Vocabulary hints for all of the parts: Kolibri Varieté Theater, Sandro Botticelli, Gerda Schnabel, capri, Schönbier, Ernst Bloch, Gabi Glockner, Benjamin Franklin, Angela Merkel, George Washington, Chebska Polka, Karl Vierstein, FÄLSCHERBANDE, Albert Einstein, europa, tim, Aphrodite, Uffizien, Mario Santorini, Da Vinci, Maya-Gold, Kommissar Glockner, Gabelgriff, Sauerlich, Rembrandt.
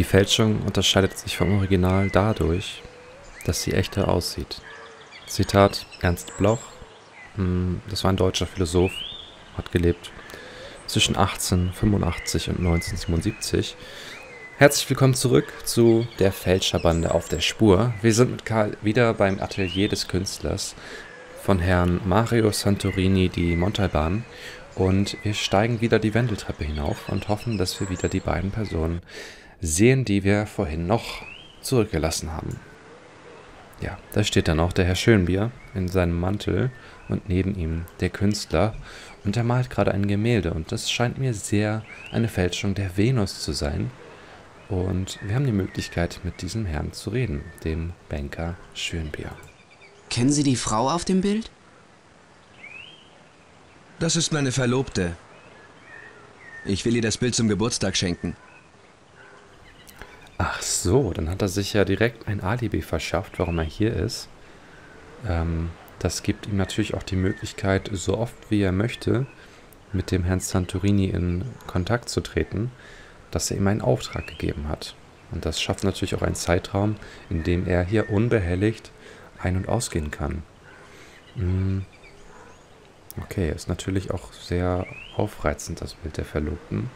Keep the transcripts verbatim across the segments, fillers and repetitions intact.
Die Fälschung unterscheidet sich vom Original dadurch, dass sie echter aussieht. Zitat Ernst Bloch, das war ein deutscher Philosoph, hat gelebt zwischen achtzehnhundertfünfundachtzig und neunzehnhundertsiebenundsiebzig. Herzlich willkommen zurück zu der Fälscherbande auf der Spur. Wir sind mit Karl wieder beim Atelier des Künstlers von Herrn Mario Santorini, die Montalban. Und wir steigen wieder die Wendeltreppe hinauf und hoffen, dass wir wieder die beiden Personen sehen, die wir vorhin noch zurückgelassen haben. Ja, da steht dann auch der Herr Schönbier in seinem Mantel und neben ihm der Künstler. Und er malt gerade ein Gemälde und das scheint mir sehr eine Fälschung der Venus zu sein. Und wir haben die Möglichkeit, mit diesem Herrn zu reden, dem Banker Schönbier. Kennen Sie die Frau auf dem Bild? Das ist meine Verlobte. Ich will ihr das Bild zum Geburtstag schenken. Ach so, dann hat er sich ja direkt ein Alibi verschafft, warum er hier ist. Ähm, das gibt ihm natürlich auch die Möglichkeit, so oft wie er möchte, mit dem Herrn Santorini in Kontakt zu treten, dass er ihm einen Auftrag gegeben hat. Und das schafft natürlich auch einen Zeitraum, in dem er hier unbehelligt ein- und ausgehen kann. Okay, ist natürlich auch sehr aufreizend, das Bild der Verlobten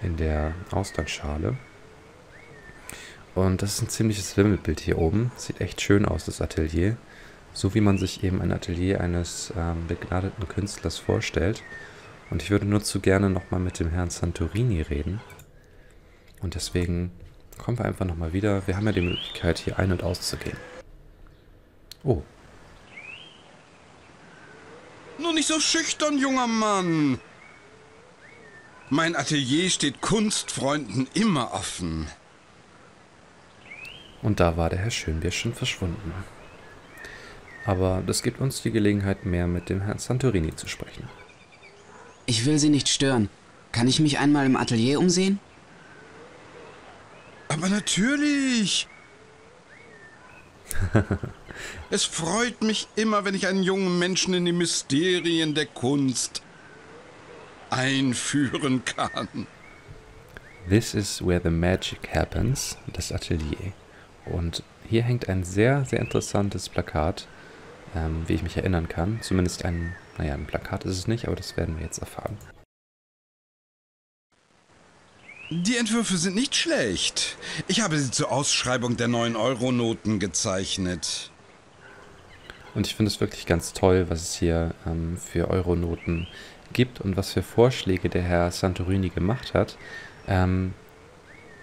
in der Austernschale. Und das ist ein ziemliches Wimmelbild hier oben. Sieht echt schön aus, das Atelier. So wie man sich eben ein Atelier eines ähm, begnadeten Künstlers vorstellt. Und ich würde nur zu gerne nochmal mit dem Herrn Santorini reden. Und deswegen kommen wir einfach nochmal wieder. Wir haben ja die Möglichkeit, hier ein- und auszugehen. Oh. Nur nicht so schüchtern, junger Mann. Mein Atelier steht Kunstfreunden immer offen. Und da war der Herr Schönbier schon verschwunden. Aber das gibt uns die Gelegenheit, mehr mit dem Herrn Santorini zu sprechen. Ich will Sie nicht stören. Kann ich mich einmal im Atelier umsehen? Aber natürlich! Es freut mich immer, wenn ich einen jungen Menschen in die Mysterien der Kunst einführen kann. This is where the magic happens, das Atelier. Und hier hängt ein sehr, sehr interessantes Plakat, ähm, wie ich mich erinnern kann. Zumindest ein, naja, ein Plakat ist es nicht, aber das werden wir jetzt erfahren. Die Entwürfe sind nicht schlecht. Ich habe sie zur Ausschreibung der neun Euro Noten gezeichnet. Und ich finde es wirklich ganz toll, was es hier ähm, für Euronoten gibt und was für Vorschläge der Herr Santorini gemacht hat. Ähm...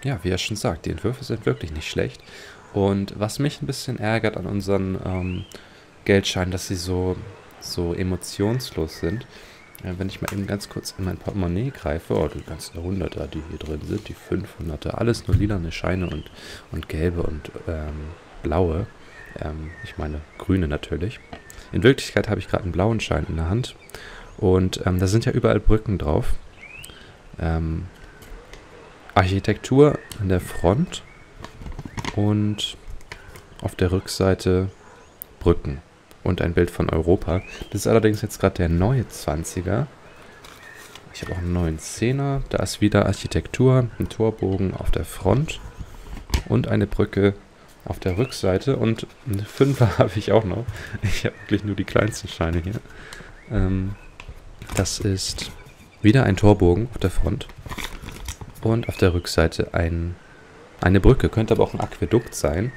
Ja, wie er schon sagt, die Entwürfe sind wirklich nicht schlecht. Und was mich ein bisschen ärgert an unseren ähm, Geldscheinen, dass sie so, so emotionslos sind. Äh, wenn ich mal eben ganz kurz in mein Portemonnaie greife, oh, die ganzen Hunderter, die hier drin sind, die Fünfhunderter, alles nur lilane Scheine und, und gelbe und ähm, blaue. Ähm, ich meine grüne natürlich. In Wirklichkeit habe ich gerade einen blauen Schein in der Hand. Und ähm, da sind ja überall Brücken drauf. Ähm... Architektur an der Front und auf der Rückseite Brücken und ein Bild von Europa. Das ist allerdings jetzt gerade der neue zwanziger. Ich habe auch einen neuen zehner. Da ist wieder Architektur, ein Torbogen auf der Front und eine Brücke auf der Rückseite. Und eine Fünfer habe ich auch noch. Ich habe wirklich nur die kleinsten Scheine hier. Ähm, das ist wieder ein Torbogen auf der Front. Und auf der Rückseite ein, eine Brücke. Könnte aber auch ein Aquädukt sein.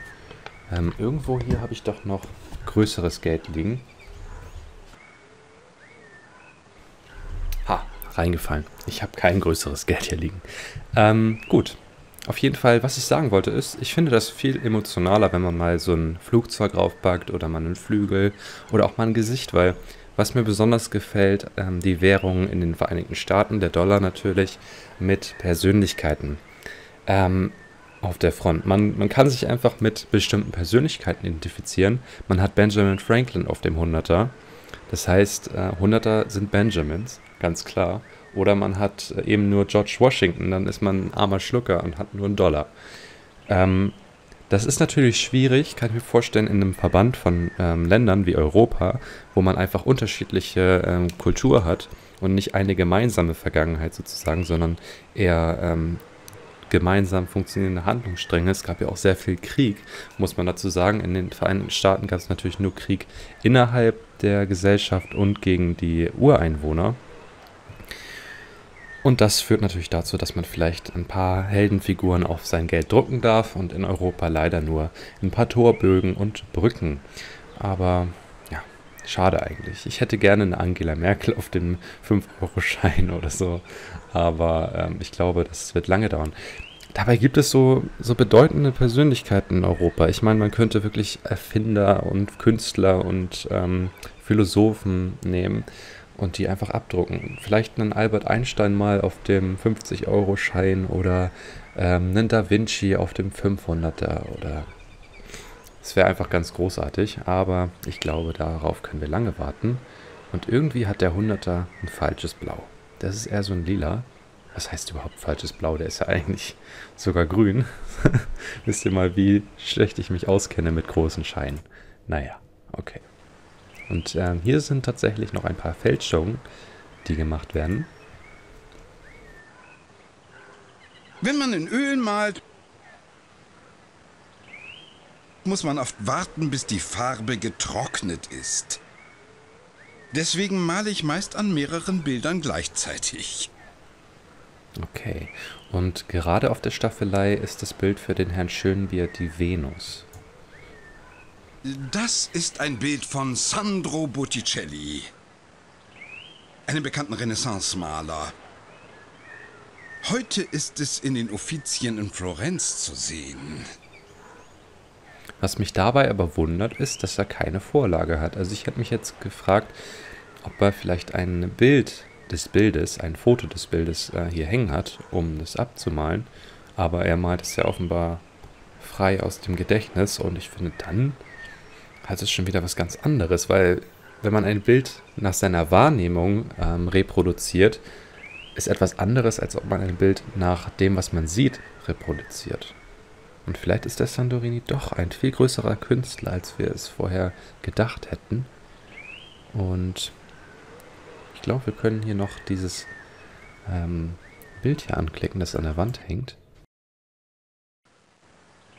Ähm, irgendwo hier habe ich doch noch größeres Geld liegen. Ha, reingefallen. Ich habe kein größeres Geld hier liegen. Ähm, gut. Auf jeden Fall, was ich sagen wollte ist, ich finde das viel emotionaler, wenn man mal so ein Flugzeug draufpackt oder mal einen Flügel oder auch mal ein Gesicht, weil was mir besonders gefällt, ähm, die Währungen in den Vereinigten Staaten, der Dollar natürlich, mit Persönlichkeiten ähm, auf der Front. Man, man kann sich einfach mit bestimmten Persönlichkeiten identifizieren. Man hat Benjamin Franklin auf dem Hunderter. Das heißt, äh, Hunderter sind Benjamins, ganz klar. Oder man hat eben nur George Washington, dann ist man ein armer Schlucker und hat nur einen Dollar. Ähm, Das ist natürlich schwierig, kann ich mir vorstellen, in einem Verband von ähm, Ländern wie Europa, wo man einfach unterschiedliche ähm, Kultur hat und nicht eine gemeinsame Vergangenheit sozusagen, sondern eher ähm, gemeinsam funktionierende Handlungsstränge. Es gab ja auch sehr viel Krieg, muss man dazu sagen. In den Vereinigten Staaten gab es natürlich nur Krieg innerhalb der Gesellschaft und gegen die Ureinwohner. Und das führt natürlich dazu, dass man vielleicht ein paar Heldenfiguren auf sein Geld drucken darf und in Europa leider nur ein paar Torbögen und Brücken. Aber ja, schade eigentlich. Ich hätte gerne eine Angela Merkel auf dem fünf Euro Schein oder so, aber ähm, ich glaube, das wird lange dauern. Dabei gibt es so, so bedeutende Persönlichkeiten in Europa. Ich meine, man könnte wirklich Erfinder und Künstler und ähm, Philosophen nehmen und die einfach abdrucken. Vielleicht einen Albert Einstein mal auf dem fünfzig Euro Schein oder ähm, einen Da Vinci auf dem fünfhunderter oder... Es wäre einfach ganz großartig, aber ich glaube, darauf können wir lange warten. Und irgendwie hat der hunderter ein falsches Blau. Das ist eher so ein Lila. Was heißt überhaupt falsches Blau? Der ist ja eigentlich sogar grün. Wisst ihr mal, wie schlecht ich mich auskenne mit großen Scheinen. Naja, okay. Und ähm, hier sind tatsächlich noch ein paar Fälschungen, die gemacht werden. Wenn man in Ölen malt, muss man oft warten, bis die Farbe getrocknet ist. Deswegen male ich meist an mehreren Bildern gleichzeitig. Okay, und gerade auf der Staffelei ist das Bild für den Herrn Schönbier die Venus. Das ist ein Bild von Sandro Botticelli, einem bekannten Renaissance-Maler. Heute ist es in den Uffizien in Florenz zu sehen. Was mich dabei aber wundert, ist, dass er keine Vorlage hat. Also ich habe mich jetzt gefragt, ob er vielleicht ein Bild des Bildes, ein Foto des Bildes äh, hier hängen hat, um das abzumalen. Aber er malt es ja offenbar frei aus dem Gedächtnis und ich finde, dann hat es schon wieder was ganz anderes, weil wenn man ein Bild nach seiner Wahrnehmung ähm, reproduziert, ist etwas anderes, als ob man ein Bild nach dem, was man sieht, reproduziert. Und vielleicht ist der Santorini doch ein viel größerer Künstler, als wir es vorher gedacht hätten. Und ich glaube, wir können hier noch dieses ähm, Bild hier anklicken, das an der Wand hängt.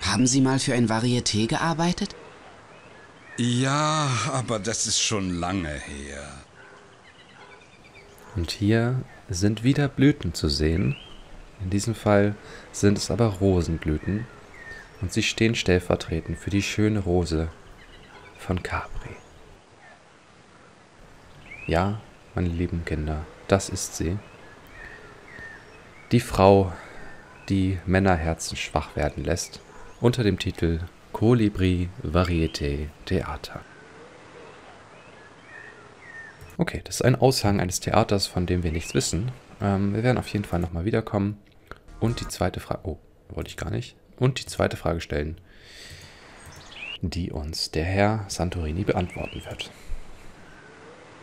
Haben Sie mal für ein Varieté gearbeitet? Ja, aber das ist schon lange her. Und hier sind wieder Blüten zu sehen. In diesem Fall sind es aber Rosenblüten. Und sie stehen stellvertretend für die schöne Rose von Capri. Ja, meine lieben Kinder, das ist sie. Die Frau, die Männerherzen schwach werden lässt, unter dem Titel Kolibri Varieté Theater. Okay, das ist ein Aushang eines Theaters, von dem wir nichts wissen. Ähm, wir werden auf jeden Fall nochmal wiederkommen. Und die zweite Frage... Oh, wollte ich gar nicht. Und die zweite Frage stellen, die uns der Herr Santorini beantworten wird.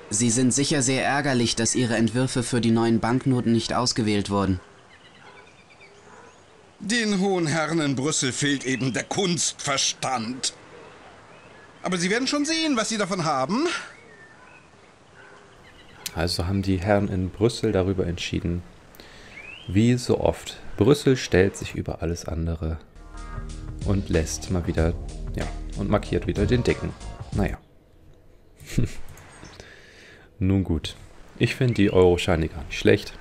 Sie sind sicher sehr ärgerlich, dass Ihre Entwürfe für die neuen Banknoten nicht ausgewählt wurden. Den hohen Herren in Brüssel fehlt eben der Kunstverstand. Aber Sie werden schon sehen, was Sie davon haben. Also haben die Herren in Brüssel darüber entschieden, wie so oft. Brüssel stellt sich über alles andere und lässt mal wieder, ja, und markiert wieder den Dicken. Naja. Nun gut. Ich finde die Euroscheine gar nicht schlecht.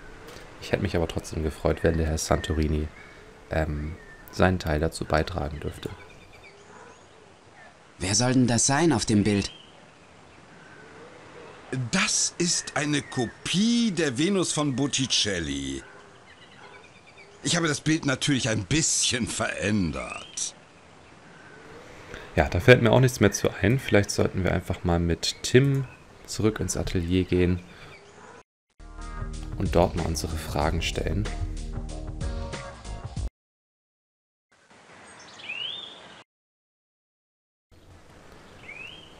Ich hätte mich aber trotzdem gefreut, wenn der Herr Santorini ähm, seinen Teil dazu beitragen dürfte. Wer soll denn das sein auf dem Bild? Das ist eine Kopie der Venus von Botticelli. Ich habe das Bild natürlich ein bisschen verändert. Ja, da fällt mir auch nichts mehr zu ein. Vielleicht sollten wir einfach mal mit Tim zurück ins Atelier gehen und dort mal unsere Fragen stellen.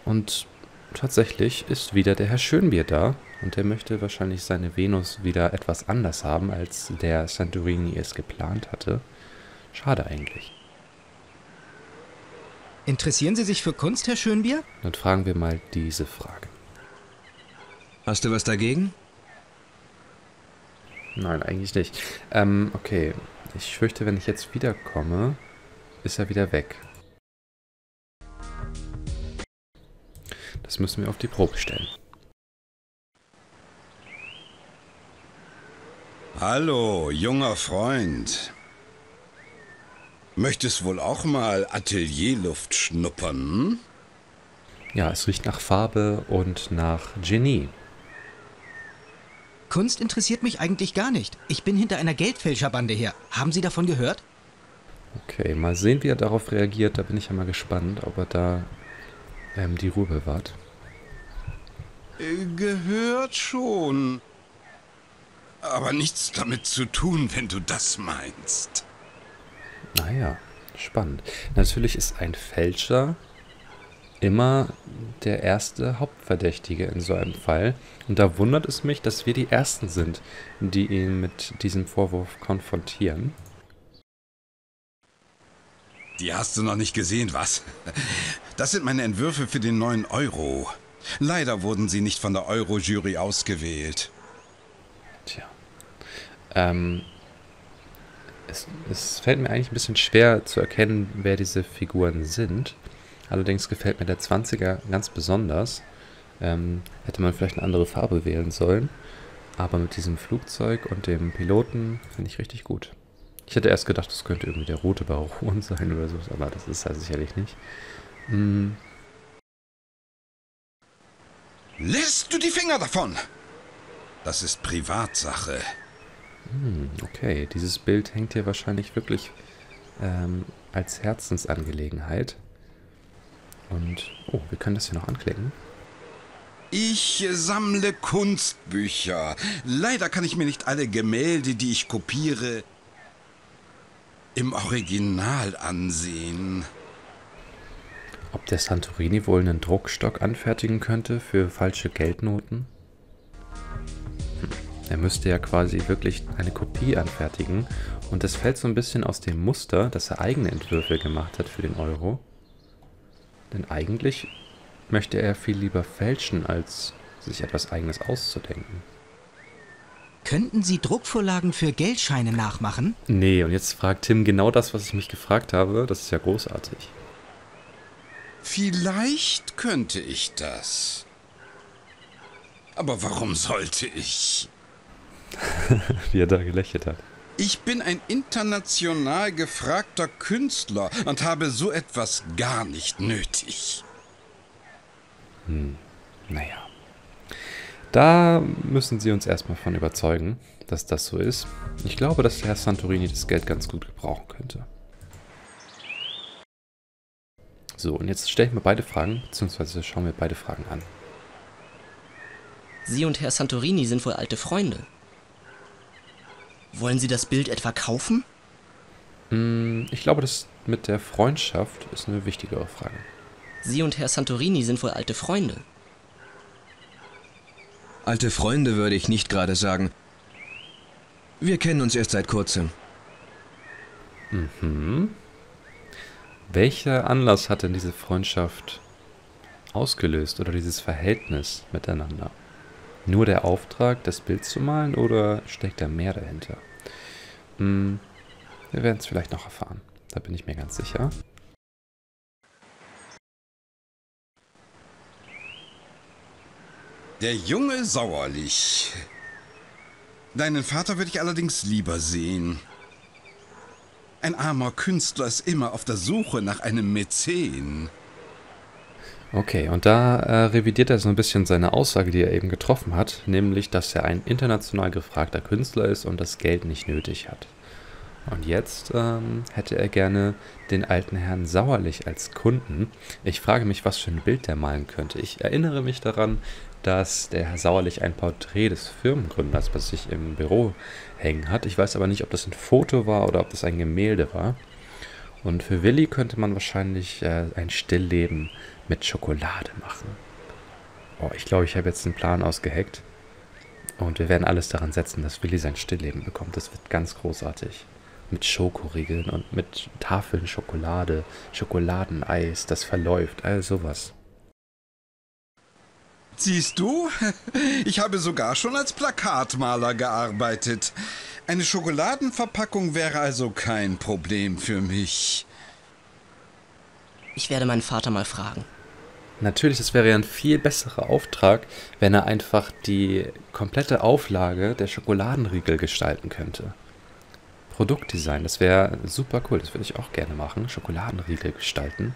Und tatsächlich ist wieder der Herr Schönbier da und der möchte wahrscheinlich seine Venus wieder etwas anders haben, als der Santorini es geplant hatte. Schade eigentlich. Interessieren Sie sich für Kunst, Herr Schönbier? Dann fragen wir mal diese Frage. Hast du was dagegen? Nein, eigentlich nicht. Ähm, okay. Ich fürchte, wenn ich jetzt wiederkomme, ist er wieder weg. Das müssen wir auf die Probe stellen. Hallo, junger Freund. Möchtest wohl auch mal Atelierluft schnuppern? Ja, es riecht nach Farbe und nach Genie. Kunst interessiert mich eigentlich gar nicht. Ich bin hinter einer Geldfälscherbande her. Haben Sie davon gehört? Okay, mal sehen, wie er darauf reagiert. Da bin ich ja mal gespannt, ob er da ähm, die Ruhe bewahrt. Gehört schon. Aber nichts damit zu tun, wenn du das meinst. Naja, spannend. Natürlich ist ein Fälscher immer der erste Hauptverdächtige in so einem Fall. Und da wundert es mich, dass wir die Ersten sind, die ihn mit diesem Vorwurf konfrontieren. Die hast du noch nicht gesehen, was? Das sind meine Entwürfe für den neuen Euro. Leider wurden sie nicht von der Euro-Jury ausgewählt. Tja. Ähm... Es, es fällt mir eigentlich ein bisschen schwer zu erkennen, wer diese Figuren sind. Allerdings gefällt mir der zwanziger ganz besonders. Ähm, hätte man vielleicht eine andere Farbe wählen sollen. Aber mit diesem Flugzeug und dem Piloten finde ich richtig gut. Ich hätte erst gedacht, das könnte irgendwie der rote Baron sein oder so, aber das ist er sicherlich nicht. Hm. Lässt du die Finger davon? Das ist Privatsache. Hm, okay, dieses Bild hängt hier wahrscheinlich wirklich ähm, als Herzensangelegenheit. Und, oh, wir können das hier noch anklicken. Ich sammle Kunstbücher. Leider kann ich mir nicht alle Gemälde, die ich kopiere, im Original ansehen. Ob der Santorini wohl einen Druckstock anfertigen könnte für falsche Geldnoten? Hm. Er müsste ja quasi wirklich eine Kopie anfertigen. Und das fällt so ein bisschen aus dem Muster, dass er eigene Entwürfe gemacht hat für den Euro. Denn eigentlich möchte er viel lieber fälschen, als sich etwas Eigenes auszudenken. Könnten Sie Druckvorlagen für Geldscheine nachmachen? Nee, und jetzt fragt Tim genau das, was ich mich gefragt habe. Das ist ja großartig. Vielleicht könnte ich das. Aber warum sollte ich? Wie er da gelächelt hat. Ich bin ein international gefragter Künstler und habe so etwas gar nicht nötig. Hm, naja. Da müssen Sie uns erstmal von überzeugen, dass das so ist. Ich glaube, dass Herr Santorini das Geld ganz gut gebrauchen könnte. So, und jetzt stelle ich mir beide Fragen, beziehungsweise schauen wir beide Fragen an. Sie und Herr Santorini sind wohl alte Freunde. Wollen Sie das Bild etwa kaufen? Ich glaube, das mit der Freundschaft ist eine wichtigere Frage. Sie und Herr Santorini sind wohl alte Freunde. Alte Freunde würde ich nicht gerade sagen. Wir kennen uns erst seit kurzem. Mhm. Welcher Anlass hat denn diese Freundschaft ausgelöst oder dieses Verhältnis miteinander? Nur der Auftrag, das Bild zu malen, oder steckt da mehr dahinter? Hm, wir werden es vielleicht noch erfahren. Da bin ich mir ganz sicher. Der Junge Sauerlich. Deinen Vater würde ich allerdings lieber sehen. Ein armer Künstler ist immer auf der Suche nach einem Mäzen. Okay, und da äh, revidiert er so ein bisschen seine Aussage, die er eben getroffen hat, nämlich, dass er ein international gefragter Künstler ist und das Geld nicht nötig hat. Und jetzt ähm, hätte er gerne den alten Herrn Sauerlich als Kunden. Ich frage mich, was für ein Bild der malen könnte. Ich erinnere mich daran, dass der Herr Sauerlich ein Porträt des Firmengründers bei sich im Büro hängen hat. Ich weiß aber nicht, ob das ein Foto war oder ob das ein Gemälde war. Und für Willi könnte man wahrscheinlich äh, ein Stillleben mit Schokolade machen. Oh, ich glaube, ich habe jetzt einen Plan ausgeheckt. Und wir werden alles daran setzen, dass Willi sein Stillleben bekommt. Das wird ganz großartig. Mit Schokoriegeln und mit Tafeln Schokolade, Schokoladeneis, das verläuft, all sowas. Siehst du, ich habe sogar schon als Plakatmaler gearbeitet. Eine Schokoladenverpackung wäre also kein Problem für mich. Ich werde meinen Vater mal fragen. Natürlich, das wäre ja ein viel besserer Auftrag, wenn er einfach die komplette Auflage der Schokoladenriegel gestalten könnte. Produktdesign, das wäre super cool, das würde ich auch gerne machen. Schokoladenriegel gestalten.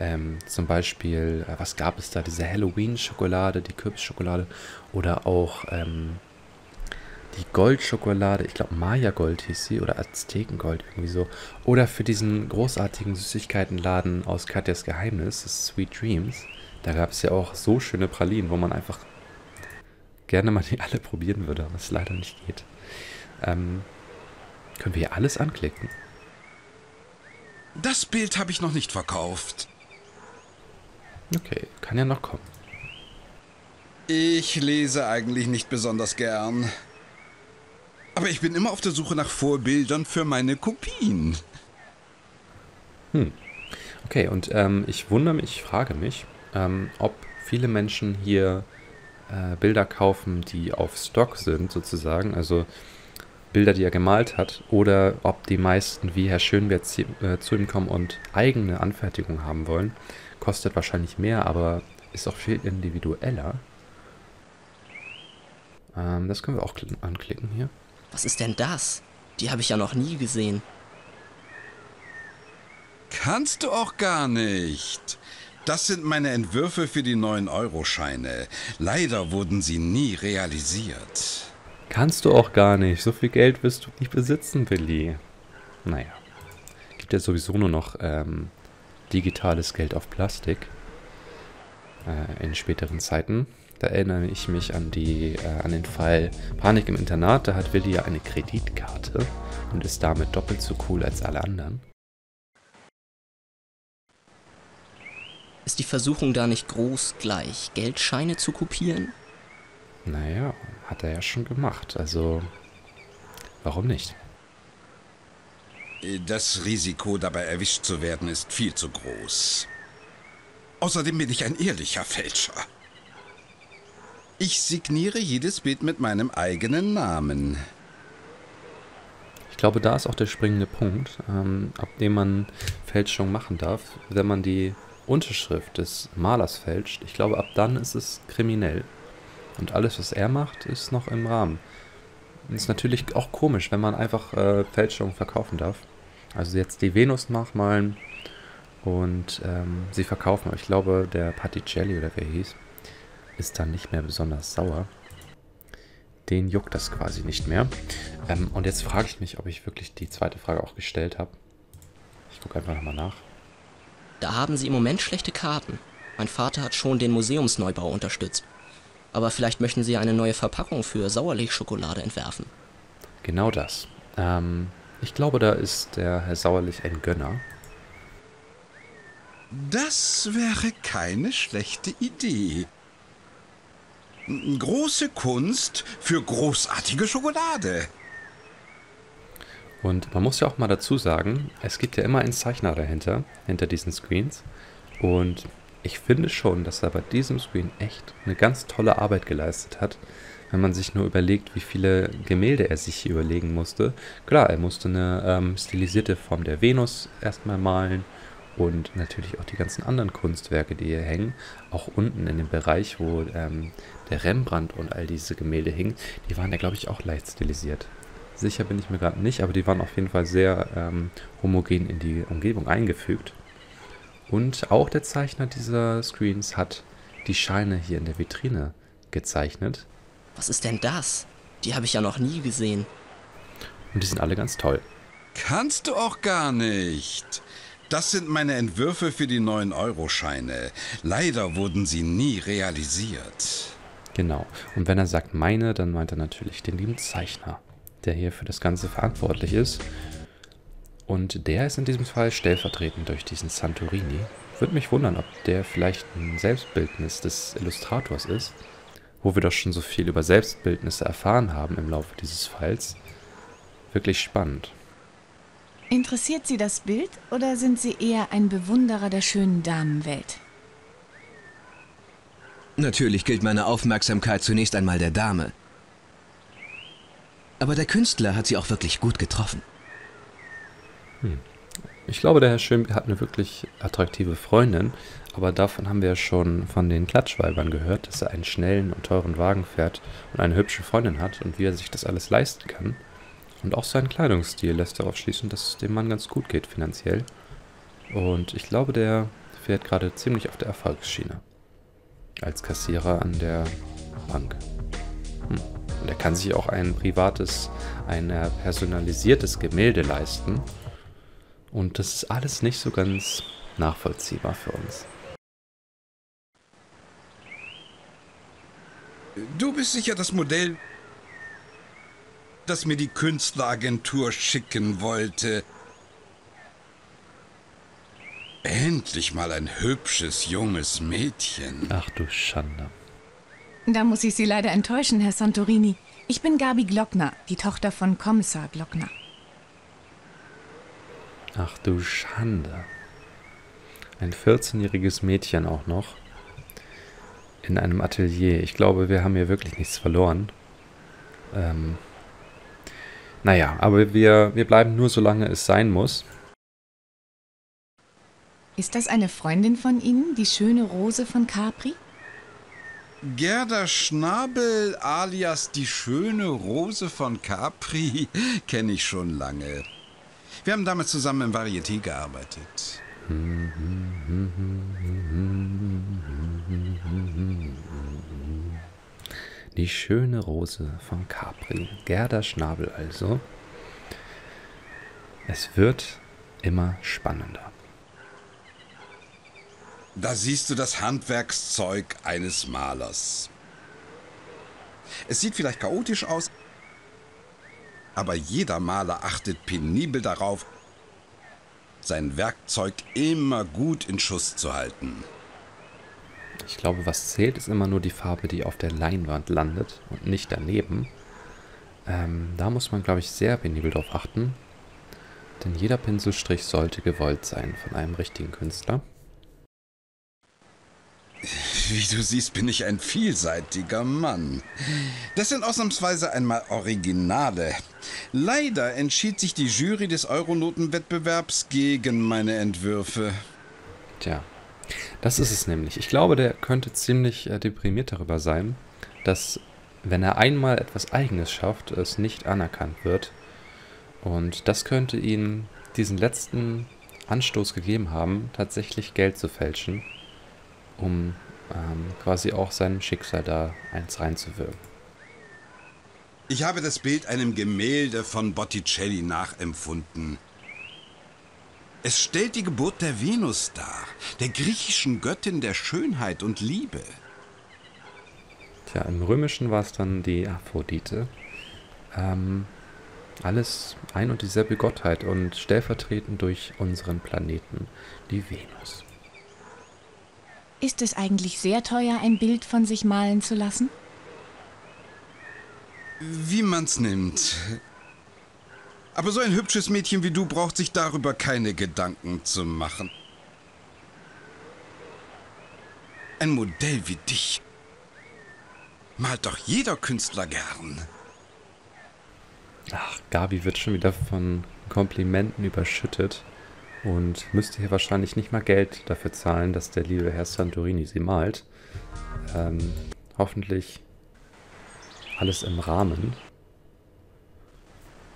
Ähm, zum Beispiel, äh, was gab es da? Diese Halloween-Schokolade, die Kürbisschokolade oder auch ähm, die Goldschokolade. Ich glaube, Maya-Gold hieß sie oder Aztekengold irgendwie so. Oder für diesen großartigen Süßigkeitenladen aus Katjas Geheimnis, das Sweet Dreams. Da gab es ja auch so schöne Pralinen, wo man einfach gerne mal die alle probieren würde, was leider nicht geht. Ähm, können wir hier alles anklicken? Das Bild habe ich noch nicht verkauft. Okay, kann ja noch kommen. Ich lese eigentlich nicht besonders gern. Aber ich bin immer auf der Suche nach Vorbildern für meine Kopien. Hm. Okay, und ähm, ich wundere mich, ich frage mich, ähm, ob viele Menschen hier äh, Bilder kaufen, die auf Stock sind, sozusagen. Also Bilder, die er gemalt hat, oder ob die meisten, wie Herr Schönwert, äh, zu ihm kommen und eigene Anfertigungen haben wollen. Kostet wahrscheinlich mehr, aber ist auch viel individueller. Ähm, das können wir auch anklicken hier. Was ist denn das? Die habe ich ja noch nie gesehen. Kannst du auch gar nicht. Das sind meine Entwürfe für die neun Euro Scheine. Leider wurden sie nie realisiert. Kannst du auch gar nicht. So viel Geld wirst du nicht besitzen, Willi. Naja. Gibt ja sowieso nur noch ähm, digitales Geld auf Plastik. Äh, in späteren Zeiten. Da erinnere ich mich an, die, äh, an den Fall Panik im Internat. Da hat Willi ja eine Kreditkarte und ist damit doppelt so cool als alle anderen. Ist die Versuchung da nicht groß, gleich Geldscheine zu kopieren? Naja, hat er ja schon gemacht, also warum nicht? Das Risiko, dabei erwischt zu werden, ist viel zu groß. Außerdem bin ich ein ehrlicher Fälscher. Ich signiere jedes Bild mit meinem eigenen Namen. Ich glaube, da ist auch der springende Punkt, ähm, ab dem man Fälschung machen darf, wenn man die Unterschrift des Malers fälscht. Ich glaube, ab dann ist es kriminell. Und alles, was er macht, ist noch im Rahmen. Ist natürlich auch komisch, wenn man einfach äh, Fälschungen verkaufen darf. Also jetzt die Venus nachmalen und ähm, sie verkaufen. Aber ich glaube, der Botticelli oder wer hieß, ist dann nicht mehr besonders sauer. Den juckt das quasi nicht mehr. Ähm, und jetzt frage ich mich, ob ich wirklich die zweite Frage auch gestellt habe. Ich gucke einfach nochmal nach. Da haben sie im Moment schlechte Karten. Mein Vater hat schon den Museumsneubau unterstützt. Aber vielleicht möchten Sie eine neue Verpackung für Sauerlich-Schokolade entwerfen. Genau das. Ähm, ich glaube, da ist der Herr Sauerlich ein Gönner. Das wäre keine schlechte Idee. Große Kunst für großartige Schokolade. Und man muss ja auch mal dazu sagen, es gibt ja immer einen Zeichner dahinter, hinter diesen Screens. Und ich finde schon, dass er bei diesem Screen echt eine ganz tolle Arbeit geleistet hat, wenn man sich nur überlegt, wie viele Gemälde er sich hier überlegen musste. Klar, er musste eine ähm, stilisierte Form der Venus erstmal malen und natürlich auch die ganzen anderen Kunstwerke, die hier hängen. Auch unten in dem Bereich, wo ähm, der Rembrandt und all diese Gemälde hingen, die waren ja, glaube ich, auch leicht stilisiert. Sicher bin ich mir gerade nicht, aber die waren auf jeden Fall sehr ähm, homogen in die Umgebung eingefügt. Und auch der Zeichner dieser Screens hat die Scheine hier in der Vitrine gezeichnet. Was ist denn das? Die habe ich ja noch nie gesehen. Und die sind alle ganz toll. Kannst du auch gar nicht. Das sind meine Entwürfe für die neun Euro Scheine. Leider wurden sie nie realisiert. Genau. Und wenn er sagt meine, dann meint er natürlich den lieben Zeichner, der hier für das Ganze verantwortlich ist. Und der ist in diesem Fall stellvertretend durch diesen Santorini. Würde mich wundern, ob der vielleicht ein Selbstbildnis des Illustrators ist, wo wir doch schon so viel über Selbstbildnisse erfahren haben im Laufe dieses Falls. Wirklich spannend. Interessiert Sie das Bild oder sind Sie eher ein Bewunderer der schönen Damenwelt? Natürlich gilt meine Aufmerksamkeit zunächst einmal der Dame. Aber der Künstler hat sie auch wirklich gut getroffen. Hm. Ich glaube, der Herr Schönberg hat eine wirklich attraktive Freundin, aber davon haben wir ja schon von den Klatschweibern gehört, dass er einen schnellen und teuren Wagen fährt und eine hübsche Freundin hat und wie er sich das alles leisten kann. Und auch sein Kleidungsstil lässt darauf schließen, dass es dem Mann ganz gut geht finanziell. Und ich glaube, der fährt gerade ziemlich auf der Erfolgsschiene. Als Kassierer an der Bank. Hm. Und er kann sich auch ein privates, ein personalisiertes Gemälde leisten. Und das ist alles nicht so ganz nachvollziehbar für uns. Du bist sicher das Modell, das mir die Künstleragentur schicken wollte. Endlich mal ein hübsches, junges Mädchen. Ach du Schande. Da muss ich Sie leider enttäuschen, Herr Santorini. Ich bin Gabi Glockner, die Tochter von Kommissar Glockner. Ach du Schande. Ein vierzehnjähriges Mädchen auch noch. In einem Atelier. Ich glaube, wir haben hier wirklich nichts verloren. Ähm, naja, aber wir, wir bleiben nur, solange es sein muss. Ist das eine Freundin von Ihnen, die schöne Rose von Capri? Gerda Schnabel alias die schöne Rose von Capri kenne ich schon lange. Wir haben damals zusammen im Varieté gearbeitet. Die schöne Rose von Capri. Gerda Schnabel also. Es wird immer spannender. Da siehst du das Handwerkszeug eines Malers. Es sieht vielleicht chaotisch aus, aber jeder Maler achtet penibel darauf, sein Werkzeug immer gut in Schuss zu halten. Ich glaube, was zählt, ist immer nur die Farbe, die auf der Leinwand landet und nicht daneben. Ähm, da muss man, glaube ich, sehr penibel drauf achten, denn jeder Pinselstrich sollte gewollt sein von einem richtigen Künstler. Wie du siehst, bin ich ein vielseitiger Mann. Das sind ausnahmsweise einmal Originale. Leider entschied sich die Jury des Euronotenwettbewerbs gegen meine Entwürfe. Tja, das ist es nämlich. Ich glaube, der könnte ziemlich äh, deprimiert darüber sein, dass, wenn er einmal etwas Eigenes schafft, es nicht anerkannt wird. Und das könnte ihm diesen letzten Anstoß gegeben haben, tatsächlich Geld zu fälschen, um ähm, quasi auch seinem Schicksal da eins reinzuwirken. Ich habe das Bild einem Gemälde von Botticelli nachempfunden. Es stellt die Geburt der Venus dar, der griechischen Göttin der Schönheit und Liebe. Tja, im Römischen war es dann die Aphrodite. Ähm, alles ein und dieselbe Gottheit und stellvertretend durch unseren Planeten, die Venus. Ist es eigentlich sehr teuer, ein Bild von sich malen zu lassen? Wie man's nimmt. Aber so ein hübsches Mädchen wie du braucht sich darüber keine Gedanken zu machen. Ein Modell wie dich malt doch jeder Künstler gern. Ach, Gabi wird schon wieder von Komplimenten überschüttet. Und müsste hier wahrscheinlich nicht mal Geld dafür zahlen, dass der liebe Herr Santorini sie malt. Ähm, hoffentlich alles im Rahmen.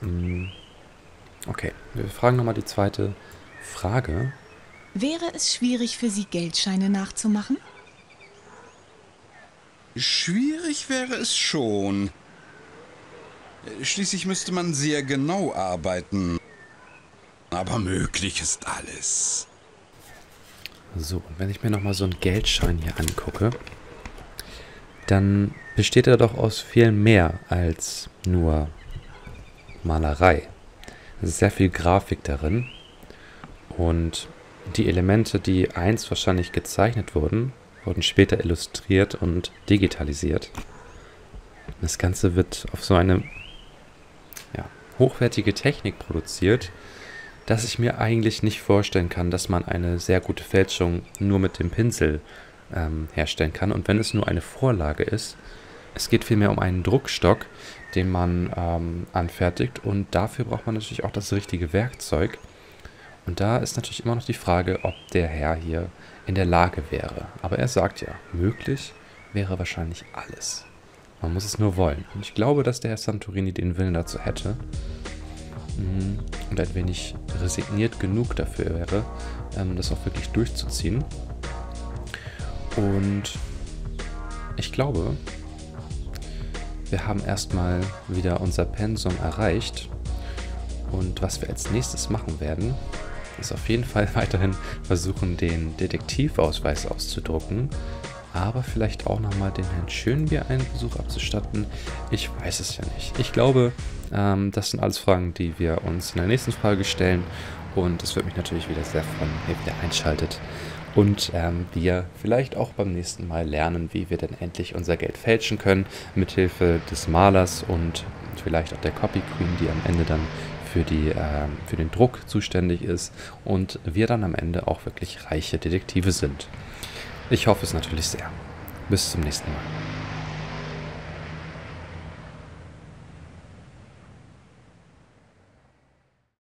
Hm. Okay, wir fragen nochmal die zweite Frage. Wäre es schwierig für Sie, Geldscheine nachzumachen? Schwierig wäre es schon. Schließlich müsste man sehr genau arbeiten. Aber möglich ist alles. So, und wenn ich mir nochmal so einen Geldschein hier angucke, dann besteht er doch aus viel mehr als nur Malerei. Es ist sehr viel Grafik darin. Und die Elemente, die einst wahrscheinlich gezeichnet wurden, wurden später illustriert und digitalisiert. Das Ganze wird auf so eine ja, hochwertige Technik produziert, dass ich mir eigentlich nicht vorstellen kann, dass man eine sehr gute Fälschung nur mit dem Pinsel ähm, herstellen kann. Und wenn es nur eine Vorlage ist, es geht vielmehr um einen Druckstock, den man ähm, anfertigt, und dafür braucht man natürlich auch das richtige Werkzeug. Und da ist natürlich immer noch die Frage, ob der Herr hier in der Lage wäre. Aber er sagt ja, möglich wäre wahrscheinlich alles. Man muss es nur wollen. Und ich glaube, dass der Herr Santorini den Willen dazu hätte und ein wenig resigniert genug dafür wäre, das auch wirklich durchzuziehen. Und ich glaube, wir haben erstmal wieder unser Pensum erreicht. Und was wir als nächstes machen werden, ist auf jeden Fall weiterhin versuchen, den Detektivausweis auszudrucken, aber vielleicht auch nochmal den Herrn Schönbier einen Besuch abzustatten. Ich weiß es ja nicht. Ich glaube, ähm, das sind alles Fragen, die wir uns in der nächsten Frage stellen, und es wird mich natürlich wieder sehr freuen, wenn ihr wieder einschaltet und ähm, wir vielleicht auch beim nächsten Mal lernen, wie wir denn endlich unser Geld fälschen können, mithilfe des Malers und vielleicht auch der Copy Queen, die am Ende dann für, die, äh, für den Druck zuständig ist und wir dann am Ende auch wirklich reiche Detektive sind. Ich hoffe es natürlich sehr. Bis zum nächsten Mal.